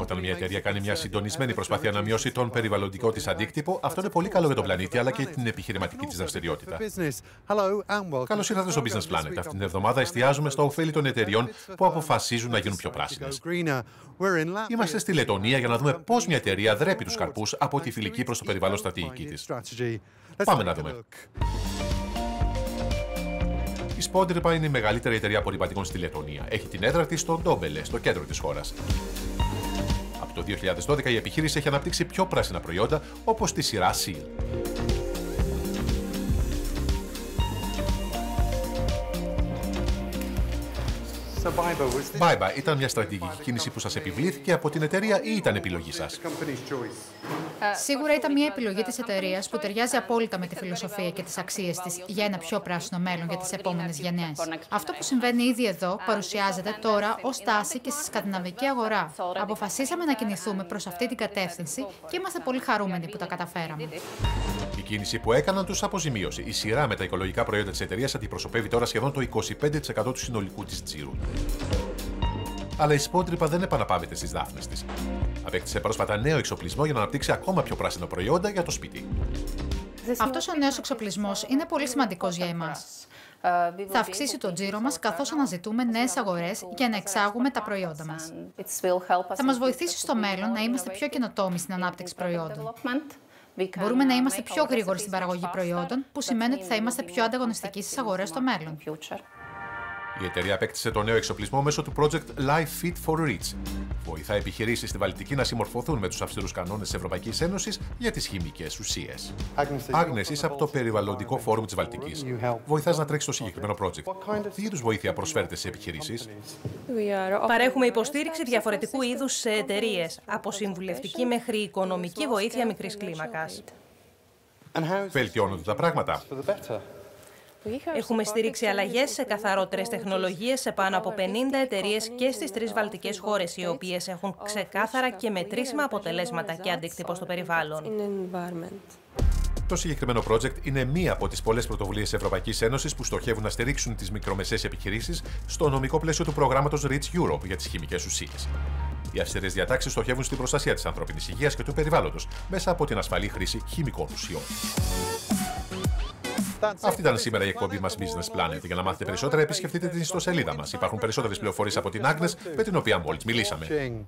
Όταν μια εταιρεία κάνει μια συντονισμένη προσπάθεια να μειώσει τον περιβαλλοντικό της αντίκτυπο, αυτό είναι πολύ καλό για τον πλανήτη αλλά και την επιχειρηματική της δραστηριότητα. Καλώς ήρθατε στο Business Planet. Αυτήν την εβδομάδα εστιάζουμε στα ωφέλη των εταιρειών που αποφασίζουν να γίνουν πιο πράσινες. Είμαστε στη Λετονία για να δούμε πώς μια εταιρεία δρέπει τους καρπούς από τη φιλική προς το περιβάλλον στρατηγική της. Πάμε να δούμε. Η Spondripa είναι η μεγαλύτερη εταιρεία απορριπαντικών στη Λετονία. Έχει την έδρα της στο Ντόμπελε, στο κέντρο της χώρας. Από το 2012 η επιχείρηση έχει αναπτύξει πιο πράσινα προϊόντα, όπως τη σειρά SEAL. Bye-bye, ήταν μια στρατηγική κίνηση που σας επιβλήθηκε από την εταιρεία ή ήταν επιλογή σας? Σίγουρα ήταν μια επιλογή της εταιρείας που ταιριάζει απόλυτα με τη φιλοσοφία και τις αξίες της για ένα πιο πράσινο μέλλον για τις επόμενες γενιές. Αυτό που συμβαίνει ήδη εδώ παρουσιάζεται τώρα ως τάση και στη σκανδιναβική αγορά. Αποφασίσαμε να κινηθούμε προς αυτή την κατεύθυνση και είμαστε πολύ χαρούμενοι που τα καταφέραμε. Η κίνηση που έκαναν τους αποζημίωσε. Η σειρά με τα οικολογικά προϊόντα της εταιρείας αντιπροσωπεύει τώρα σχεδόν το 25% του συνολικού της τζίρου. Αλλά η Spondripa δεν επαναπάβεται στις δάφνες της. Απέκτησε πρόσφατα νέο εξοπλισμό για να αναπτύξει ακόμα πιο πράσινα προϊόντα για το σπίτι. Αυτός ο νέος εξοπλισμός είναι πολύ σημαντικός για εμάς. Θα αυξήσει το τζίρο μας καθώς αναζητούμε νέες αγορές για να εξάγουμε τα προϊόντα μας. Θα μας βοηθήσει στο μέλλον να είμαστε πιο καινοτόμοι στην ανάπτυξη προϊόντων. Μπορούμε να είμαστε πιο γρήγοροι στην παραγωγή προϊόντων, που σημαίνει ότι θα είμαστε πιο ανταγωνιστικοί στις αγορές στο μέλλον. Η εταιρεία απέκτησε το νέο εξοπλισμό μέσω του project Life Fit for REACH. Βοηθά επιχειρήσεις στη Βαλτική να συμμορφωθούν με τους αυστηρούς κανόνες της Ευρωπαϊκής Ένωσης για τις χημικές ουσίες. Άγνες, είσαι από το Περιβαλλοντικό Φόρουμ της Βαλτικής. Βοηθάς να τρέξεις το συγκεκριμένο project. Τι είδους βοήθεια προσφέρετε σε επιχειρήσεις? Παρέχουμε υποστήριξη διαφορετικού είδους σε εταιρείες, από συμβουλευτική μέχρι οικονομική βοήθεια μικρής κλίμακας. Βελτιώνονται τα πράγματα. Έχουμε στηρίξει αλλαγές σε καθαρότερες τεχνολογίες σε πάνω από 50 εταιρείες και στις 3 βαλτικές χώρες, οι οποίες έχουν ξεκάθαρα και μετρήσιμα αποτελέσματα και αντίκτυπο στο περιβάλλον. Το συγκεκριμένο project είναι μία από τις πολλές πρωτοβουλίες Ευρωπαϊκής Ένωσης που στοχεύουν να στηρίξουν τις μικρομεσαίες επιχειρήσεις στο νομικό πλαίσιο του προγράμματος Reach Europe για τις χημικές ουσίες. Οι αυστηρές διατάξεις στοχεύουν στην προστασία της ανθρώπινης υγείας και του περιβάλλοντος μέσα από την ασφαλή χρήση χημικών ουσιών. Αυτή ήταν σήμερα η εκπομπή μας Business Planet. Για να μάθετε περισσότερα, επισκεφτείτε την ιστοσελίδα μας. Υπάρχουν περισσότερες πληροφορίες από την Άγνες, με την οποία μόλις μιλήσαμε.